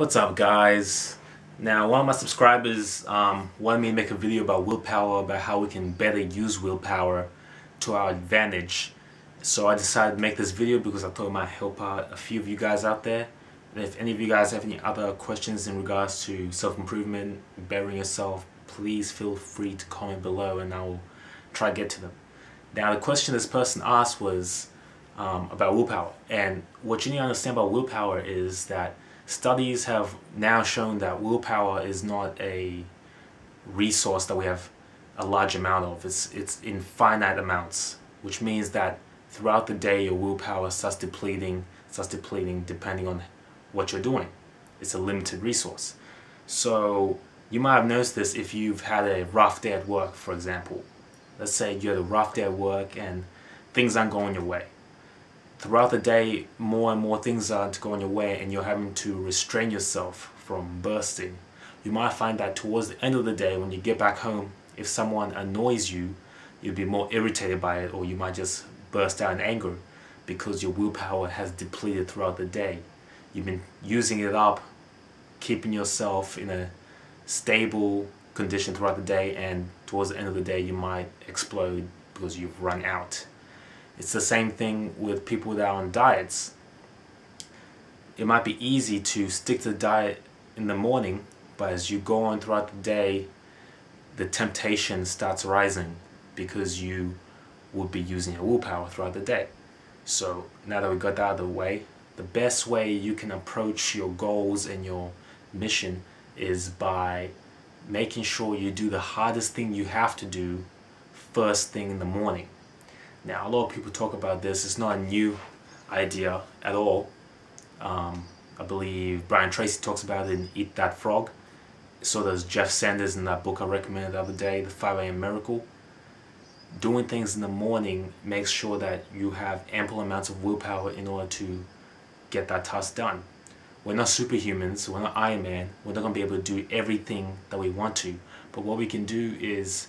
What's up, guys? Now, a lot of my subscribers wanted me to make a video about willpower, about how we can better use willpower to our advantage. So I decided to make this video because I thought it might help out a few of you guys out there. And if any of you guys have any other questions in regards to self-improvement, bettering yourself, please feel free to comment below and I will try to get to them. Now, the question this person asked was about willpower. And what you need to understand about willpower is that studies have now shown that willpower is not a resource that we have a large amount of. It's in finite amounts, which means that throughout the day your willpower starts depleting depending on what you're doing. It's a limited resource. So you might have noticed this if you've had a rough day at work, for example. Let's say you had a rough day at work and things aren't going your way. Throughout the day, more and more things are going your way and you're having to restrain yourself from bursting. You might find that towards the end of the day, when you get back home, if someone annoys you, you'll be more irritated by it, or you might just burst out in anger because your willpower has depleted throughout the day. You've been using it up, keeping yourself in a stable condition throughout the day, and towards the end of the day you might explode because you've run out. It's the same thing with people that are on diets. It might be easy to stick to the diet in the morning, but as you go on throughout the day, the temptation starts rising because you will be using your willpower throughout the day. So now that we got that out of the way, the best way you can approach your goals and your mission is by making sure you do the hardest thing you have to do first thing in the morning. Now, a lot of people talk about this. It's not a new idea at all. I believe Brian Tracy talks about it in Eat That Frog. So does Jeff Sanders in that book I recommended the other day, The 5am Miracle. Doing things in the morning makes sure that you have ample amounts of willpower in order to get that task done. We're not superhumans, we're not Iron Man, we're not going to be able to do everything that we want to. But what we can do is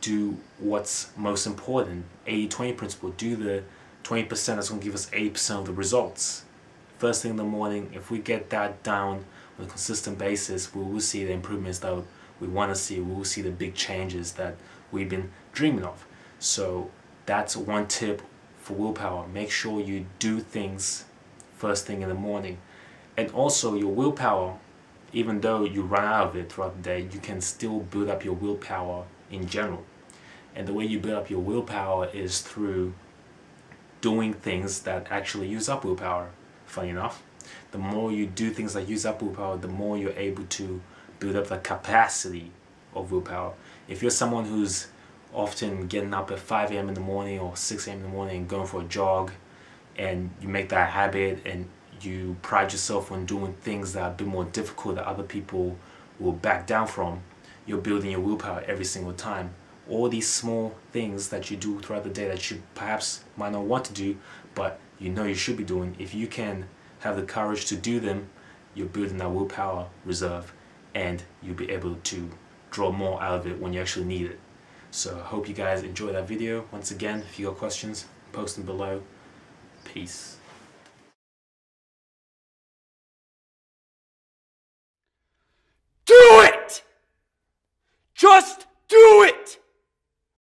do what's most important. 80-20 principle. Do the 20% that's going to give us 80% of the results. First thing in the morning, if we get that down on a consistent basis, we will see the improvements that we want to see. We will see the big changes that we've been dreaming of. So that's one tip for willpower. Make sure you do things first thing in the morning. And also your willpower, even though you run out of it throughout the day, you can still build up your willpower in general. And the way you build up your willpower is through doing things that actually use up willpower. Funny enough, the more you do things that use up willpower, the more you're able to build up the capacity of willpower. If you're someone who's often getting up at 5 a.m. in the morning or 6 a.m. in the morning and going for a jog, and you make that a habit and you pride yourself on doing things that are a bit more difficult that other people will back down from, you're building your willpower every single time. All these small things that you do throughout the day that you perhaps might not want to do, but you know you should be doing, if you can have the courage to do them, you're building that willpower reserve and you'll be able to draw more out of it when you actually need it. So I hope you guys enjoy that video. Once again, if you got questions, post them below. Peace.